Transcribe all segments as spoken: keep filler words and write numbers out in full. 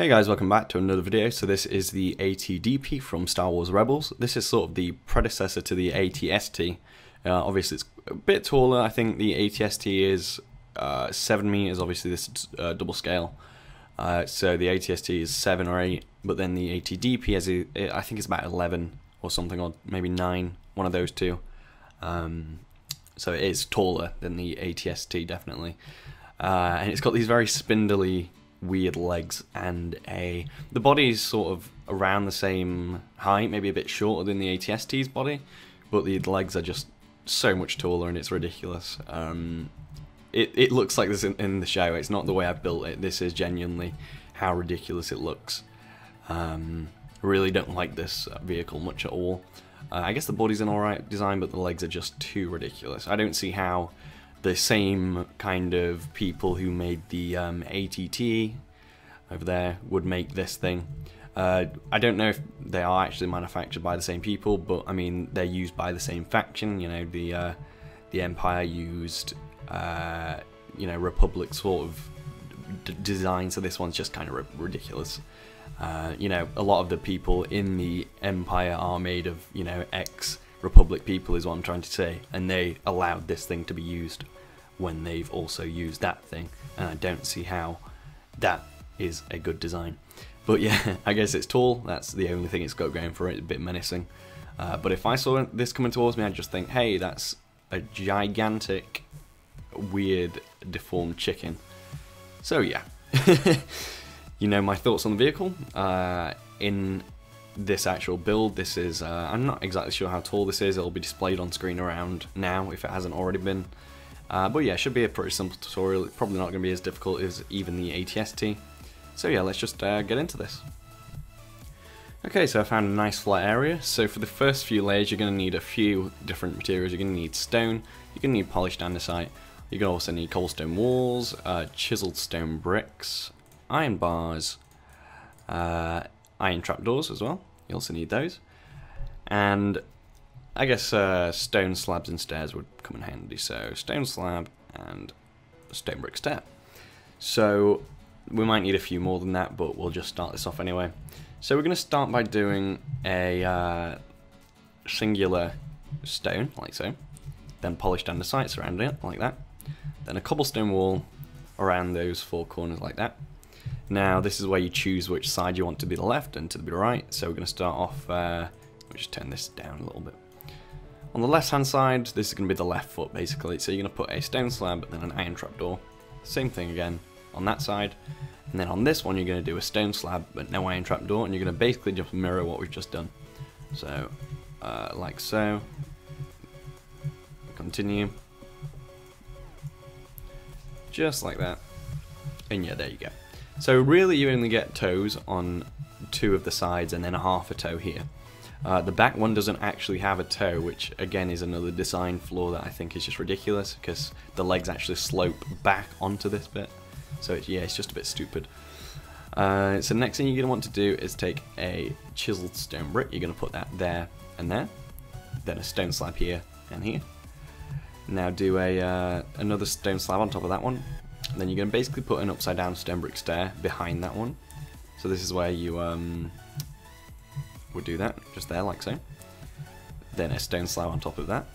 Hey guys, welcome back to another video. So this is the A T D P from Star Wars Rebels. This is sort of the predecessor to the A T S T. Uh, obviously it's a bit taller. I think the A T S T is uh, seven meters, obviously this uh, double scale. Uh, so the A T S T is seven or eight, but then the A T D P is, a, I think it's about eleven or something, or maybe nine, one of those two. Um, so it is taller than the A T S T, definitely. Uh, and it's got these very spindly, weird legs, and a the body is sort of around the same height, maybe a bit shorter than the A T S T's body, but the legs are just so much taller and it's ridiculous. Um, it, it looks like this in, in the show. It's not the way I've built it. This is genuinely how ridiculous it looks. Um, I really don't like this vehicle much at all. Uh, I guess the body's an alright design, but the legs are just too ridiculous. I don't see how the same kind of people who made the um, A T T over there would make this thing. Uh, I don't know if they are actually manufactured by the same people, but I mean they're used by the same faction. You know, the uh, the Empire used uh, you know, Republic sort of d design, so this one's just kind of ridiculous. Uh, you know, a lot of the people in the Empire are made of, you know, ex Republic people is what I'm trying to say, and they allowed this thing to be used when they've also used that thing, and I don't see how that is a good design. But yeah, I guess it's tall, that's the only thing it's got going for it, a bit menacing. Uh, but if I saw this coming towards me, I'd just think, hey, that's a gigantic, weird, deformed chicken. So yeah, you know my thoughts on the vehicle. Uh, in this actual build, this is uh, I'm not exactly sure how tall this is. It'll be displayed on screen around now if it hasn't already been, uh, but yeah, it should be a pretty simple tutorial. It's probably not going to be as difficult as even the A T S T, so yeah, let's just uh, get into this. Okay, so I found a nice flat area. So for the first few layers you're going to need a few different materials. You're going to need stone, you're going to need polished andesite, you're going to also need cobblestone walls, uh, chiseled stone bricks, iron bars, uh, iron trapdoors as well. You also need those, and I guess uh, stone slabs and stairs would come in handy. So stone slab and stone brick stair. So we might need a few more than that, but we'll just start this off anyway. So we're going to start by doing a uh, singular stone, like so, then polished andesite surrounding it, like that, then a cobblestone wall around those four corners, like that. Now this is where you choose which side you want to be, the left and to the right. So we're going to start off, uh, we'll just turn this down a little bit. On the left hand side, this is going to be the left foot basically. So you're going to put a stone slab and then an iron trapdoor. Same thing again on that side. And then on this one you're going to do a stone slab but no iron trapdoor, and you're going to basically just mirror what we've just done. So, uh, like so. Continue. Just like that. And yeah, there you go. So really you only get toes on two of the sides and then a half a toe here. Uh, the back one doesn't actually have a toe, which again is another design flaw that I think is just ridiculous, because the legs actually slope back onto this bit. So it, yeah, it's just a bit stupid. Uh, so next thing you're going to want to do is take a chiseled stone brick. You're going to put that there and there. Then a stone slab here and here. Now do a uh, another stone slab on top of that one. And then you're going to basically put an upside down stone brick stair behind that one. So this is where you um, would do that, just there like so. Then a stone slab on top of that.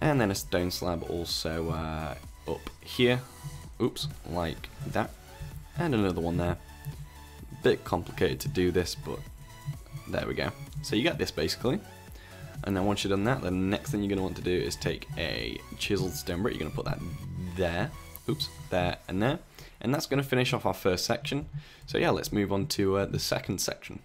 And then a stone slab also uh, up here, oops, like that. And another one there. Bit complicated to do this, but there we go. So you get this basically. And then once you've done that, the next thing you're going to want to do is take a chiseled stone brick. You're going to put that there. Oops, there and there, and that's going to finish off our first section. So yeah, let's move on to uh, the second section.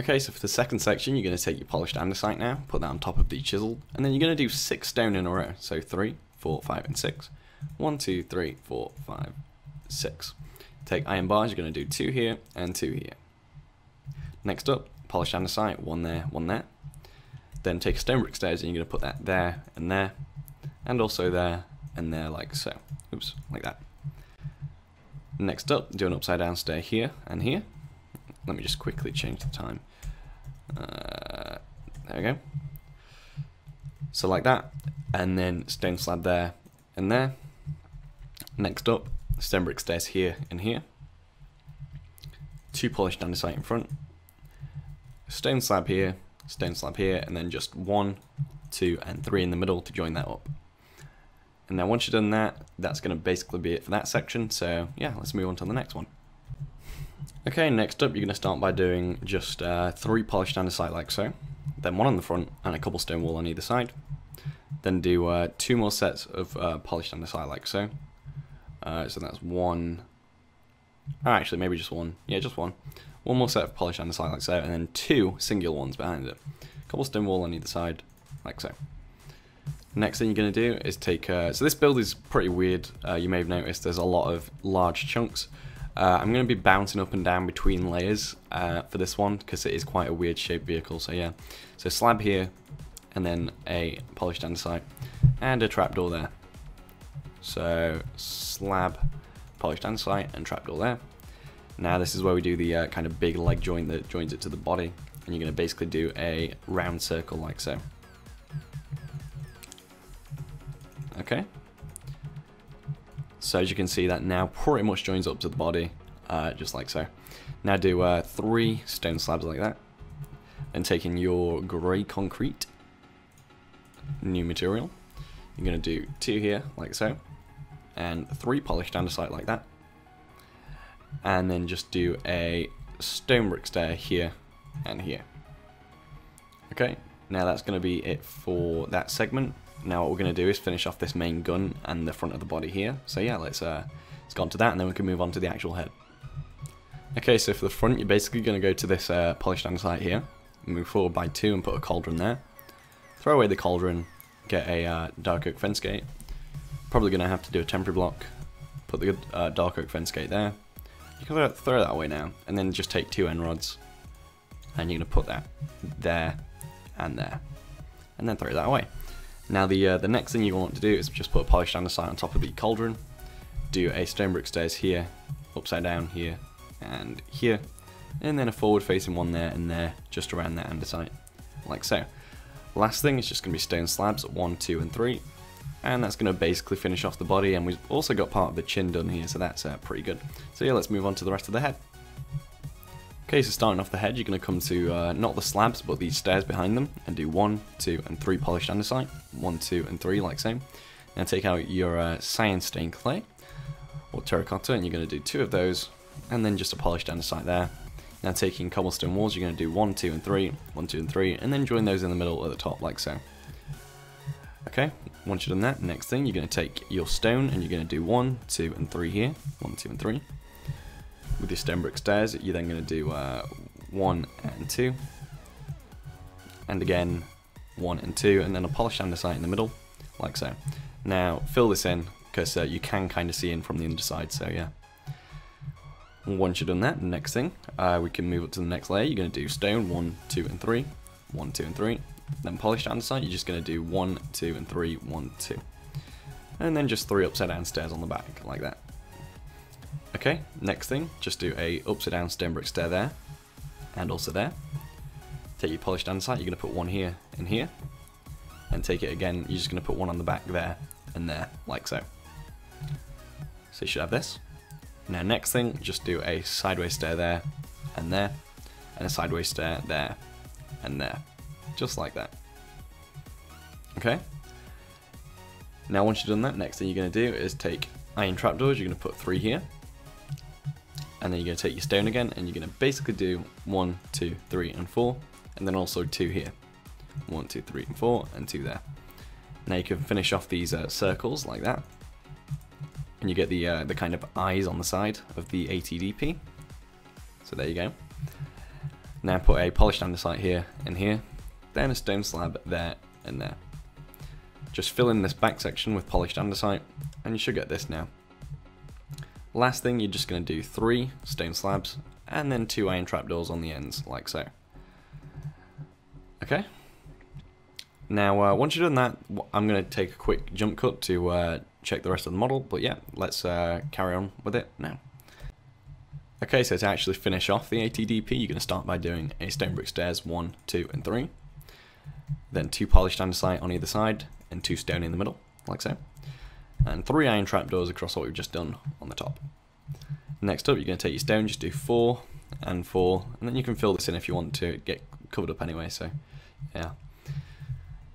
Okay, so for the second section, you're going to take your polished andesite now, put that on top of the chisel, and then you're going to do six stone in a row. So three, four, five, and six. One, two, three, four, five, six. Take iron bars. You're going to do two here and two here. Next up, polished andesite. One there, one there. Then take stone brick stairs, and you're going to put that there and there, and also there. And there like so, oops, like that. Next up, do an upside down stair here and here. Let me just quickly change the time. Uh, there we go. So like that, and then stone slab there and there. Next up, stone brick stairs here and here. two polished andesite in front, stone slab here, stone slab here, and then just one, two, and three in the middle to join that up. And now once you've done that, that's going to basically be it for that section. So yeah, let's move on to the next one. Okay, next up you're going to start by doing just uh, three polished andesite like so, then one on the front and a cobblestone wall on either side. Then do uh, two more sets of uh, polished andesite like so. Uh, so that's one, oh, actually maybe just one, yeah just one. One more set of polished andesite like so, and then two singular ones behind it. Cobblestone wall on either side like so. Next thing you're going to do is take, uh, so this build is pretty weird, uh, you may have noticed there's a lot of large chunks. Uh, I'm going to be bouncing up and down between layers uh, for this one because it is quite a weird shaped vehicle, so yeah. So slab here, and then a polished andesite, and a trapdoor there. So slab, polished andesite, and trapdoor there. Now this is where we do the uh, kind of big leg joint that joins it to the body, and you're going to basically do a round circle like so. Okay. So as you can see, that now pretty much joins up to the body, uh, just like so. Now do uh, three stone slabs like that, and taking your grey concrete, new material, you're going to do two here, like so, and three polished andesite like that, and then just do a stone brick stair here and here. Okay, now that's going to be it for that segment. Now what we're going to do is finish off this main gun and the front of the body here. So yeah, let's, uh, let's go on to that, and then we can move on to the actual head. Okay, so for the front, you're basically going to go to this uh, polished andesite here, move forward by two and put a cauldron there. Throw away the cauldron, get a uh, dark oak fence gate. Probably going to have to do a temporary block, put the uh, dark oak fence gate there. You can throw that away now, and then just take two end rods, and you're going to put that there and there, and then throw that away. Now the uh, the next thing you want to do is just put a polished andesite on top of the cauldron, do a stone brick stairs here, upside down here, and here, and then a forward facing one there and there, just around that andesite, like so. Last thing is just going to be stone slabs at one, two, and three, and that's going to basically finish off the body, and we've also got part of the chin done here, so that's uh, pretty good. So yeah, let's move on to the rest of the head. Okay, so starting off the head, you're going to come to uh, not the slabs, but the stairs behind them, and do one, two, and three polished andesite. One, two, and three, like so. Now take out your uh, cyan stained clay, or terracotta, and you're going to do two of those, and then just a polished andesite there. Now taking cobblestone walls, you're going to do one, two, and three, one, two, and three, and then join those in the middle at the top, like so. Okay, once you've done that, next thing, you're going to take your stone, and you're going to do one, two, and three here. One, two, and three. With your stone brick stairs, you're then going to do uh, one and two, and again one and two, and then a polished andesite in the middle, like so. Now fill this in because uh, you can kind of see in from the underside. So yeah. Once you've done that, next thing uh, we can move up to the next layer. You're going to do stone one, two, and three, one, two, and three. Then polished andesite. You're just going to do one, two, and three, one, two, and then just three upside down stairs on the back, like that. Okay, next thing, just do a upside down stone brick stair there, and also there. Take your polished andesite, you're going to put one here and here, and take it again, you're just going to put one on the back there and there, like so. So you should have this. Now next thing, just do a sideways stair there, and there, and a sideways stair there, and there, just like that. Okay? Now once you've done that, next thing you're going to do is take iron trapdoors, you're going to put three here, and then you're going to take your stone again, and you're going to basically do one, two, three, and four, and then also two here. One, two, three, and four, and two there. Now you can finish off these uh, circles like that, and you get the uh, the kind of eyes on the side of the A T D P. So there you go. Now put a polished andesite here and here, then a stone slab there and there. Just fill in this back section with polished andesite, and you should get this now. Last thing, you're just going to do three stone slabs and then two iron trapdoors on the ends, like so. Okay. Now, uh, once you've done that, I'm going to take a quick jump cut to uh, check the rest of the model, but yeah, let's uh, carry on with it now. Okay, so to actually finish off the A T D P, you're going to start by doing a stone brick stairs, one, two, and three. Then two polished andesite on either side and two stone in the middle, like so. And three iron trapdoors across what we've just done on the top. Next up, you're going to take your stone, just do four, and four, and then you can fill this in if you want to. It get covered up anyway, so yeah.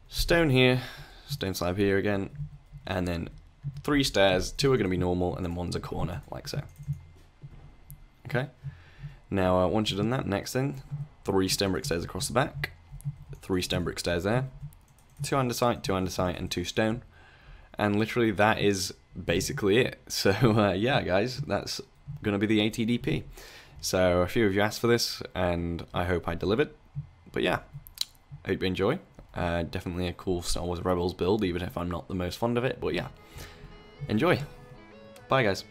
Stone here, stone slab here again, and then three stairs. Two are going to be normal, and then one's a corner, like so. Okay. Now, uh, once you've done that, next thing, three stone brick stairs across the back, three stone brick stairs there, two andesite, two andesite, and two stone. And literally, that is basically it. So uh, yeah, guys, that's going to be the A T D P. So a few of you asked for this, and I hope I delivered. But yeah, I hope you enjoy. Uh, definitely a cool Star Wars Rebels build, even if I'm not the most fond of it. But yeah, enjoy. Bye, guys.